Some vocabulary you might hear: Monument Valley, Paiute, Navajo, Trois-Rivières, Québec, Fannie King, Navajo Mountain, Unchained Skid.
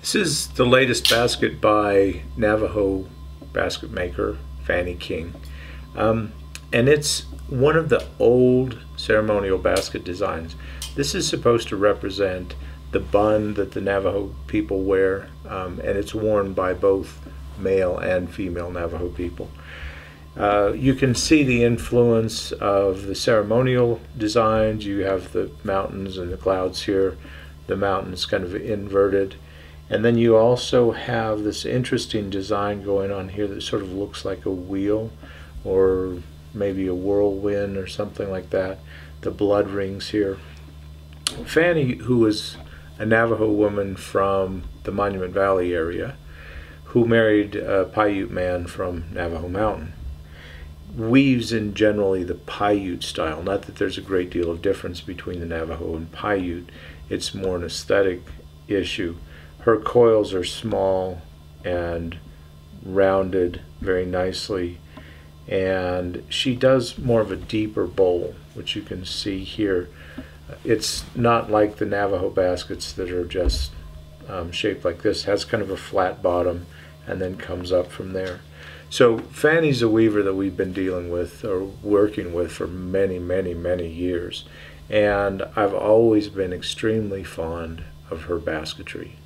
This is the latest basket by Navajo basket maker Fannie King, and it's one of the old ceremonial basket designs. This is supposed to represent the bun that the Navajo people wear, and it's worn by both male and female Navajo people. You can see the influence of the ceremonial designs. You have the mountains and the clouds here, the mountains kind of inverted, and then you also have this interesting design going on here that sort of looks like a wheel or maybe a whirlwind or something like that. The blood rings here. Fannie, who was a Navajo woman from the Monument Valley area, who married a Paiute man from Navajo Mountain, weaves in generally the Paiute style. Not that there's a great deal of difference between the Navajo and Paiute, it's more an aesthetic issue. Her coils are small and rounded very nicely, and she does more of a deeper bowl, which you can see here. It's not like the Navajo baskets that are just shaped like this. It has kind of a flat bottom and then comes up from there. So Fannie's a weaver that we've been dealing with or working with for many, many, many years, and I've always been extremely fond of her basketry.